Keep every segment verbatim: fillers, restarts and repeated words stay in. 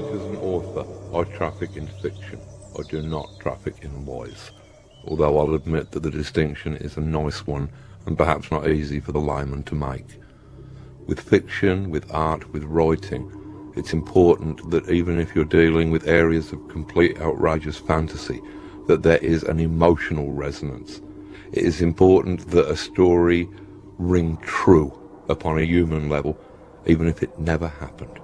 work as an author, I traffic in fiction. I do not traffic in lies. Although I'll admit that the distinction is a nice one and perhaps not easy for the layman to make. With fiction, with art, with writing, it's important that even if you're dealing with areas of complete outrageous fantasy, that there is an emotional resonance. It is important that a story ring true upon a human level, even if it never happened.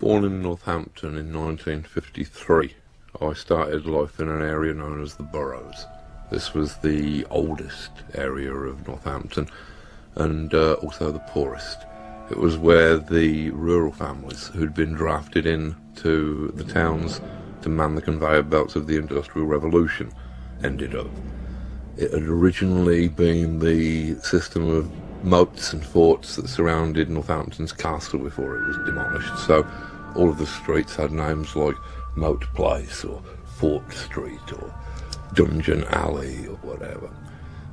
Born in Northampton in nineteen fifty-three, I started life in an area known as the Boroughs. This was the oldest area of Northampton and uh, also the poorest. It was where the rural families who'd been drafted in to the towns to man the conveyor belts of the Industrial Revolution ended up. It had originally been the system of moats and forts that surrounded Northampton's castle before it was demolished, so all of the streets had names like Moat Place or Fort Street or Dungeon Alley or whatever.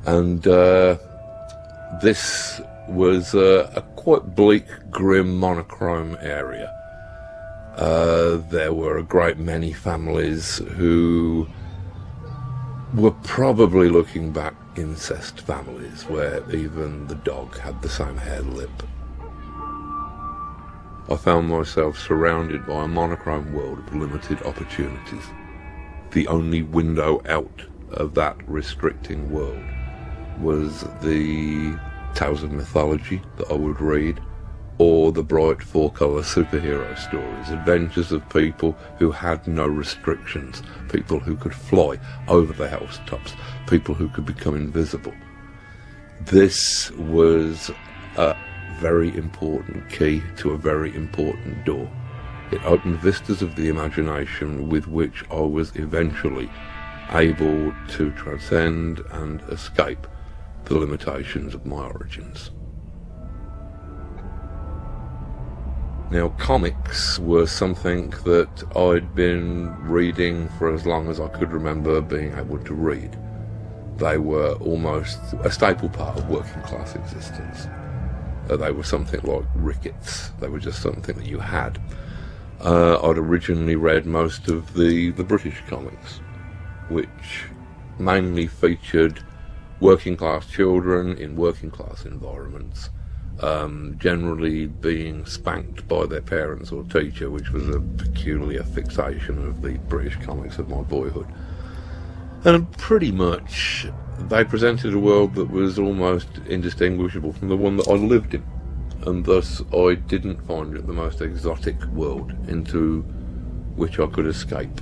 And uh, this was uh, a quite bleak, grim, monochrome area. Uh, there were a great many families who were probably, looking back, incest families where even the dog had the same hair lip. I found myself surrounded by a monochrome world of limited opportunities. The only window out of that restricting world was the tales of mythology that I would read, or the bright four-colour superhero stories, adventures of people who had no restrictions, people who could fly over the housetops, people who could become invisible. This was a very important key to a very important door. It opened vistas of the imagination with which I was eventually able to transcend and escape the limitations of my origins. Now, comics were something that I'd been reading for as long as I could remember being able to read. They were almost a staple part of working class existence. Uh, they were something like rickets. They were just something that you had. Uh, I'd originally read most of the, the British comics, which mainly featured working class children in working class environments. Um, generally being spanked by their parents or teacher, which was a peculiar fixation of the British comics of my boyhood. And pretty much they presented a world that was almost indistinguishable from the one that I lived in, and thus I didn't find it the most exotic world into which I could escape.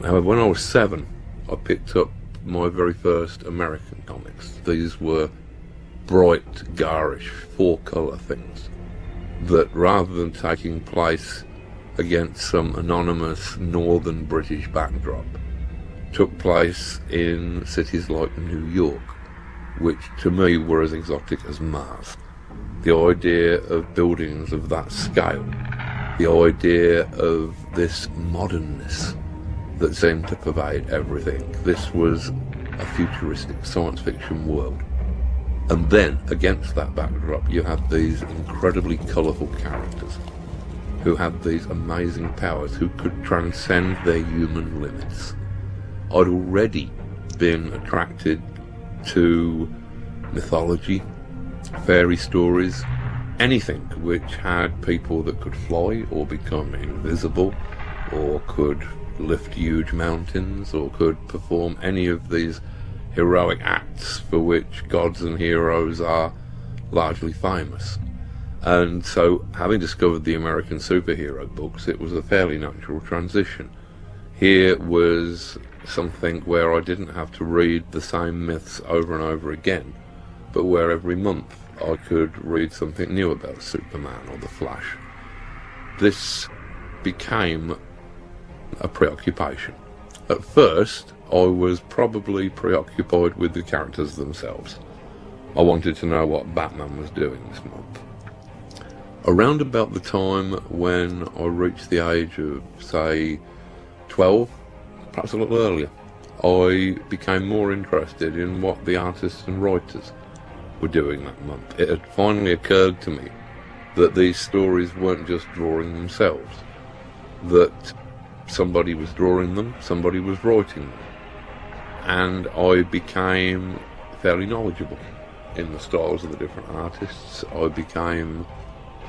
However, when I was seven, I picked up my very first American comics. These were bright, garish, four-colour things that, rather than taking place against some anonymous northern British backdrop, took place in cities like New York, which to me were as exotic as Mars. The idea of buildings of that scale, the idea of this modernness, that seemed to pervade everything. This was a futuristic science fiction world. And then, against that backdrop, you had these incredibly colourful characters who had these amazing powers, who could transcend their human limits. I'd already been attracted to mythology, fairy stories, anything which had people that could fly or become invisible or could lift huge mountains or could perform any of these heroic acts for which gods and heroes are largely famous. And so, having discovered the American superhero books, it was a fairly natural transition. Here was something where I didn't have to read the same myths over and over again, but where every month I could read something new about Superman or the Flash. This became a preoccupation. At first, I was probably preoccupied with the characters themselves. I wanted to know what Batman was doing this month. Around about the time when I reached the age of, say, twelve, perhaps a little earlier, I became more interested in what the artists and writers were doing that month. It had finally occurred to me that these stories weren't just drawing themselves, that somebody was drawing them, somebody was writing them, and I became fairly knowledgeable in the styles of the different artists. I became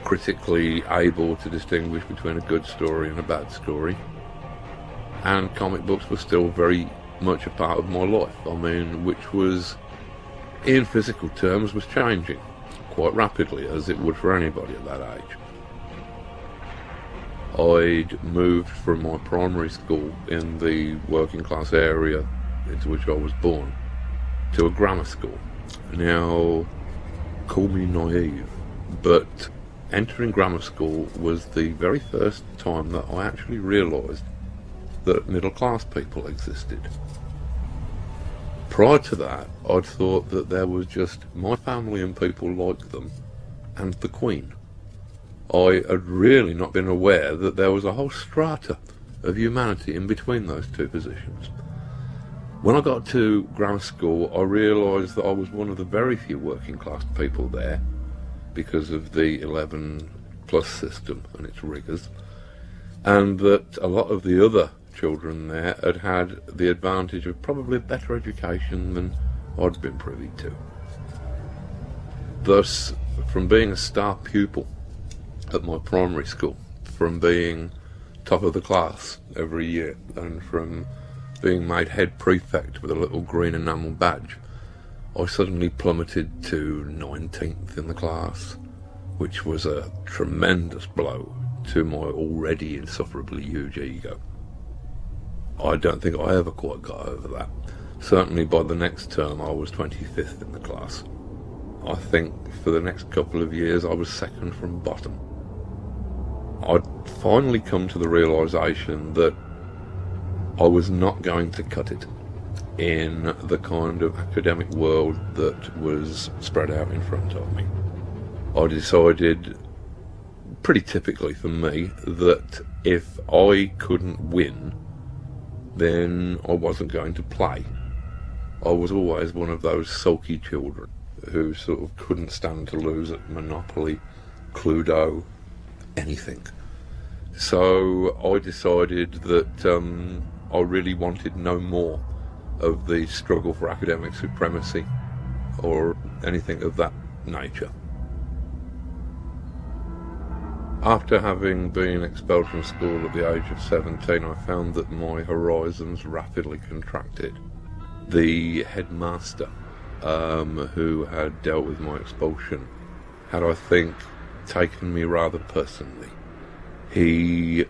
critically able to distinguish between a good story and a bad story, and comic books were still very much a part of my life, I mean, which was, in physical terms, was changing quite rapidly, as it would for anybody at that age. I'd moved from my primary school in the working class area into which I was born to a grammar school. Now, call me naive, but entering grammar school was the very first time that I actually realised that middle class people existed. Prior to that, I'd thought that there was just my family and people like them and the Queen. I had really not been aware that there was a whole strata of humanity in between those two positions. When I got to grammar school, I realised that I was one of the very few working class people there, because of the eleven plus system and its rigours, and that a lot of the other children there had had the advantage of probably a better education than I'd been privy to. Thus, from being a star pupil at my primary school, from being top of the class every year, and from being made head prefect with a little green enamel badge, I suddenly plummeted to nineteenth in the class, which was a tremendous blow to my already insufferably huge ego. I don't think I ever quite got over that. Certainly by the next term I was twenty-fifth in the class. I think for the next couple of years I was second from bottom. I'd finally come to the realisation that I was not going to cut it in the kind of academic world that was spread out in front of me. I decided, pretty typically for me, that if I couldn't win, then I wasn't going to play. I was always one of those sulky children who sort of couldn't stand to lose at Monopoly, Cluedo, anything. So I decided that um, I really wanted no more of the struggle for academic supremacy or anything of that nature. After having been expelled from school at the age of seventeen, I found that my horizons rapidly contracted. The headmaster, um, who had dealt with my expulsion, had, I think, taken me rather personally. He